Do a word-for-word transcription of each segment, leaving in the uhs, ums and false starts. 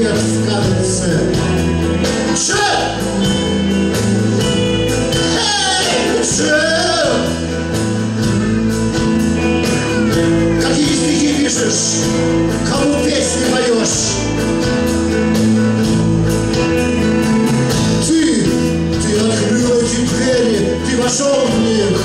грех скажется. Джим! Эй, Джим! Какие стихи пишешь? Кому песни поешь? Ты, ты открыл эти двери, ты вошел в них.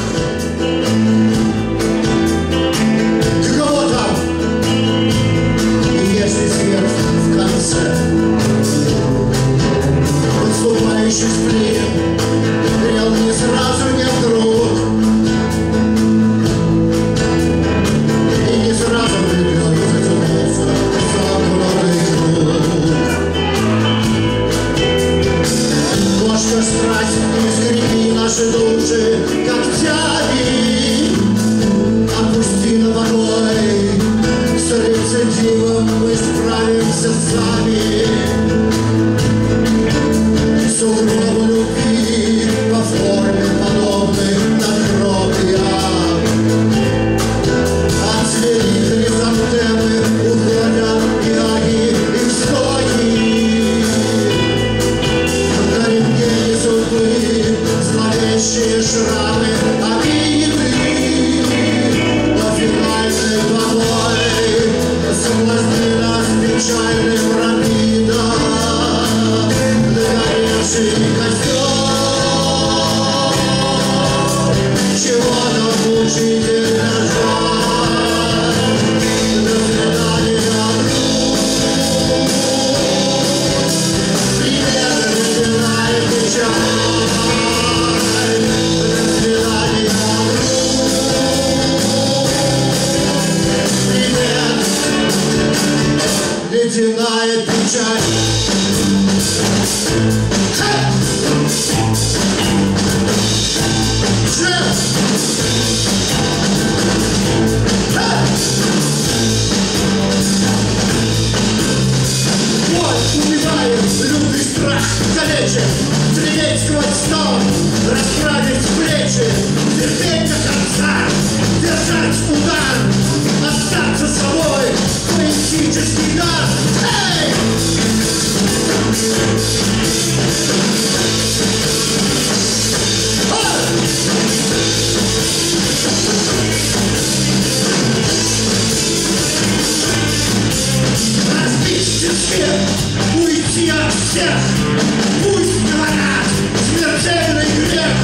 Уйти от всех, пусть говорят, смертельный грех,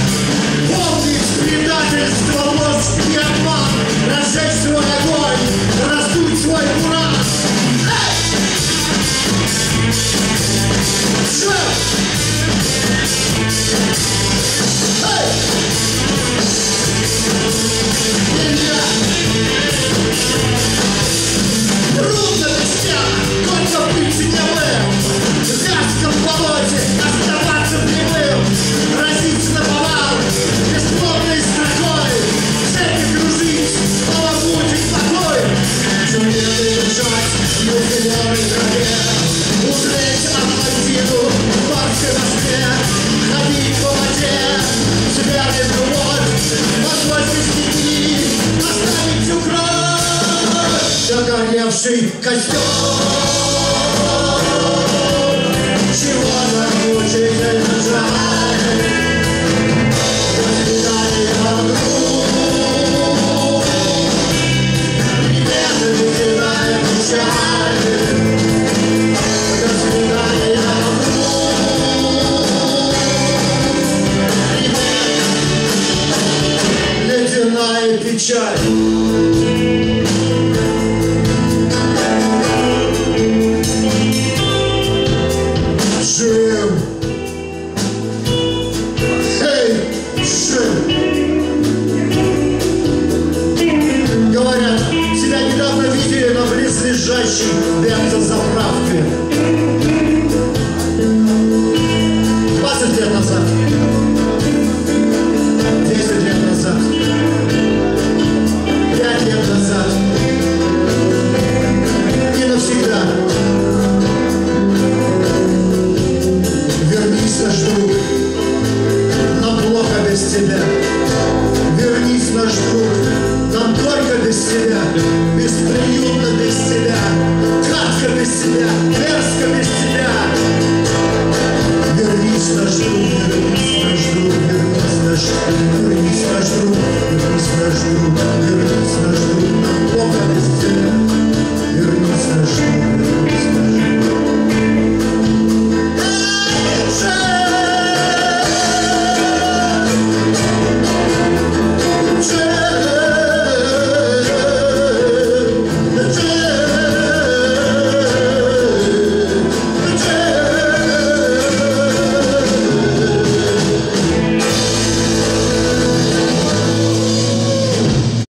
полный предательства, ложь и обман, разжечь свой огонь, раздуть свой буран. Трудно без тебя, только быть теневым, в вязком болоте оставаться прямым, разиться на повал, бесплодной строкой, цепи кружить, половутить покой, тюремный лежать, муфелевой траве, узреть Атлантиду в парке Москве, ходить по воде, сверли в любовь, возвольтесь детьми, оставить всю кровь, загоревший костер.